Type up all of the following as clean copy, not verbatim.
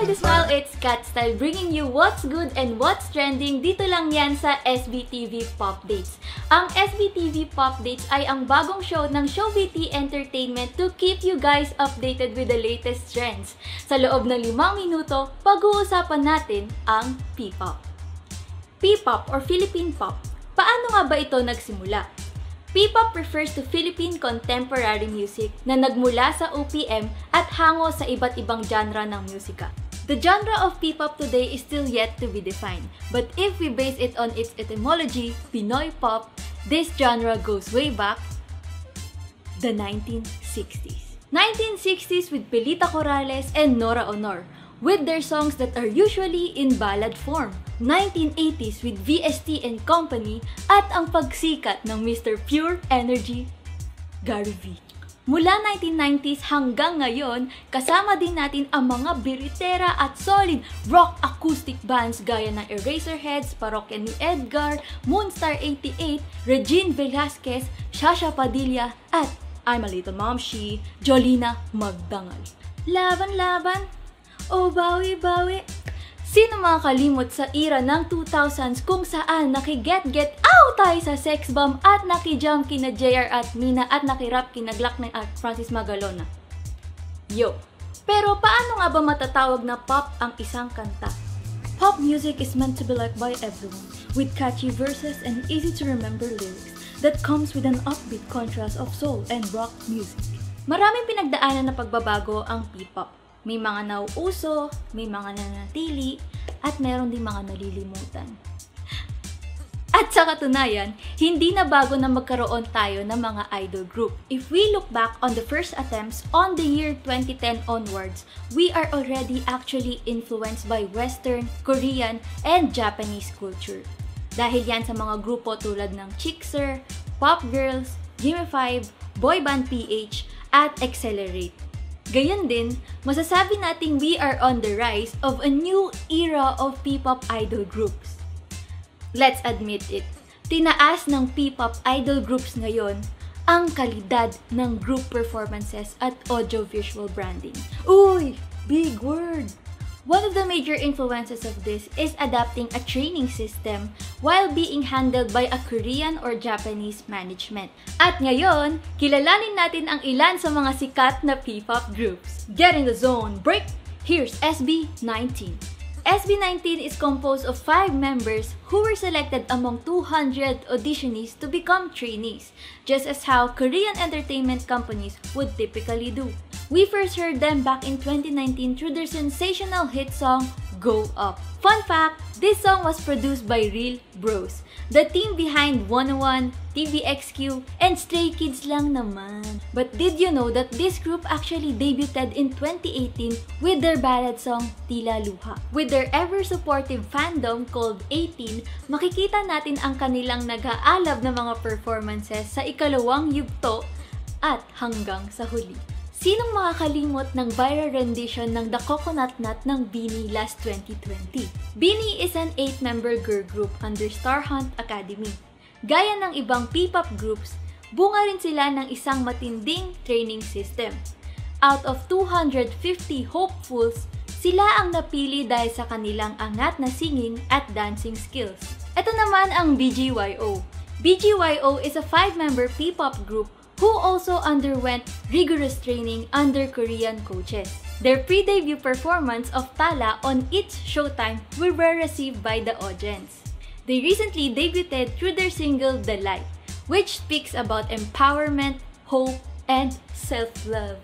It's ItsK-style bringing you what's good and what's trending dito lang yan sa SBTV POPdates. Ang SBTV POPdates ay ang bagong show ng ShowBT Entertainment to keep you guys updated with the latest trends. Sa loob ng 5 minuto, pag-uusapan natin ang P-Pop. P-Pop or Philippine Pop, paano nga ba ito nagsimula? P-Pop refers to Philippine contemporary music na nagmula sa OPM at hango sa iba't ibang genre ng musika. The genre of P-pop today is still yet to be defined, but if we base it on its etymology, Pinoy pop, this genre goes way back the 1960s. 1960s with Pilita Corrales and Nora Aunor, with their songs that are usually in ballad form. 1980s with VST and Company at ang pagsikat ng Mr. Pure Energy, Garvic. Mula 1990s hanggang ngayon, kasama din natin ang mga biritera at solid rock acoustic bands gaya ng Eraserheads, Parokya ni Edgar, Moonstar 88, Regine Velasquez, Shasha Padilla, at I'm a Little Momshi, Jolina Magdangal. Laban-laban, o bawi-bawi. Sino makakalimot sa era ng 2000s kung saan nakiget-get out tayo sa sex bomb at nakijump kina JR at Mina at nakirap kina Glock ng at Francis Magalona. Yo! Pero paano nga ba matatawag na pop ang isang kanta? Pop music is meant to be liked by everyone, with catchy verses and easy to remember lyrics that comes with an upbeat contrast of soul and rock music. Maraming pinagdaanan na pagbabago ang P-pop. May mga nauuso, may mga nanatili, at meron din mga nalilimutan. At sa katunayan, hindi na bago na magkaroon tayo ng mga idol group. If we look back on the first attempts on the year 2010 onwards, we are already actually influenced by Western, Korean, and Japanese culture. Dahil yan sa mga grupo tulad ng Chixer, Popgirls, Gimme5, Boyband PH, at Accelerate. Gayon din, masasabi nating we are on the rise of a new era of P-pop idol groups. Let's admit it, tinaas ng P-pop idol groups ngayon ang kalidad ng group performances at audiovisual branding. Uy! Big word! One of the major influences of this is adapting a training system while being handled by a Korean or Japanese management. At ngayon, kilalanin natin ang ilan sa mga sikat na P-pop groups. Get in the zone! Break! Here's SB19. SB19 is composed of 5 members who were selected among 200 auditionees to become trainees, just as how Korean entertainment companies would typically do. We first heard them back in 2019 through their sensational hit song, Go Up. Fun fact, this song was produced by Real Bros, the team behind 101, TVXQ, and Stray Kids lang naman. But did you know that this group actually debuted in 2018 with their ballad song, Tila Luha? With their ever-supportive fandom called 18, makikita natin ang kanilang nag-aalab na mga performances sa ikalawang yugto at hanggang sa huli. Sinong makakalimot ng viral rendition ng The Coconut Nut ng BINI last 2020? BINI is an 8-member girl group under Star Hunt Academy. Gaya ng ibang P-pop groups, bunga rin sila ng isang matinding training system. Out of 250 hopefuls, sila ang napili dahil sa kanilang angat na singing at dancing skills. Ito naman ang BGYO. BGYO is a 5-member P-pop group who also underwent rigorous training under Korean coaches. Their pre-debut performance of Tala on its Showtime were well received by the audience. They recently debuted through their single The Light, which speaks about empowerment, hope, and self-love.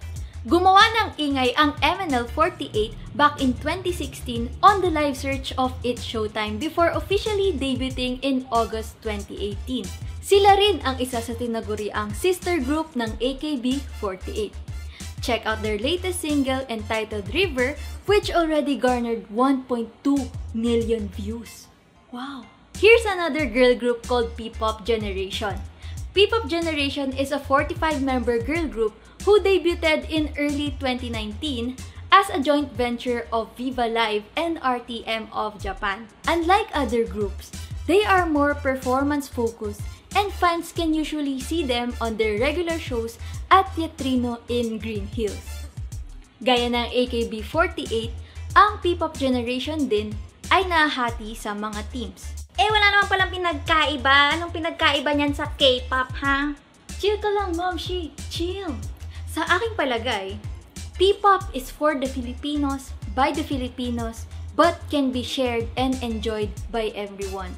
Gumawa ng ingay ang MNL48 back in 2016 on the live search of its Showtime before officially debuting in August 2018. Sila rin ang isa sa tinaguriang sister group ng AKB48. Check out their latest single entitled River, which already garnered 1.2 million views. Wow! Here's another girl group called P-Pop Generation. P-Pop Generation is a 45-member girl group who debuted in early 2019 as a joint venture of Viva Live and RTM of Japan. Unlike other groups, they are more performance-focused and fans can usually see them on their regular shows at Teatrino in Green Hills. Gaya ng AKB48, ang P-Pop Generation din ay nahati sa mga teams. Eh wala naman palang pinagkaiba. Anong pinagkaiba niyan sa K-Pop, ha? Chill ka lang, Momshi. Chill. Sa aking palagay, P-Pop is for the Filipinos, by the Filipinos, but can be shared and enjoyed by everyone.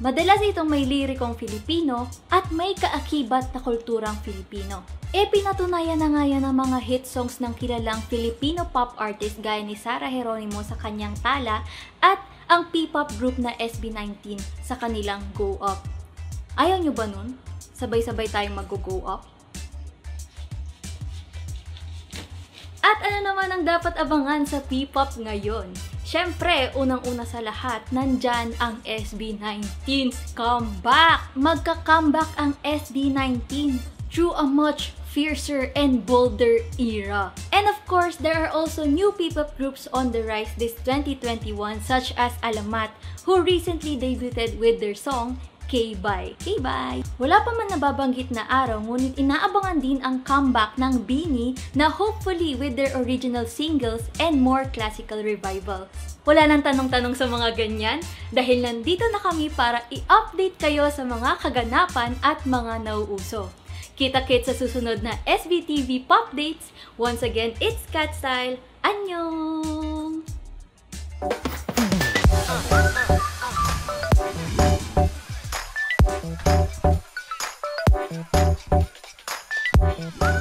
Madalas itong may lirikong Filipino at may kaakibat na kulturang Filipino. E pinatunayan na nga yan ang mga hit songs ng kilalang Filipino pop artist gaya ni Sara Geronimo sa kanyang Tala at ang P-pop group na SB19 sa kanilang Go Up. Ayaw nyo ba nun? Sabay-sabay tayong mag-go up? At ano naman ang dapat abangan sa P-pop ngayon? Siyempre, unang-una sa lahat, nandyan ang SB19's comeback! Magka-comeback ang SB19 through a much fiercer and bolder era. And of course, there are also new P-pop groups on the rise this 2021 such as Alamat, who recently debuted with their song K-Bye. K-Bye! Wala pa man nababanggit na araw, ngunit inaabangan din ang comeback ng BINI na hopefully with their original singles and more classical revivals. Wala nang tanong-tanong sa mga ganyan dahil nandito na kami para i-update kayo sa mga kaganapan at mga nauuso. Kita-kit sa susunod na SBTV POPdates. Once again, it's ItsK-style. Annyeong!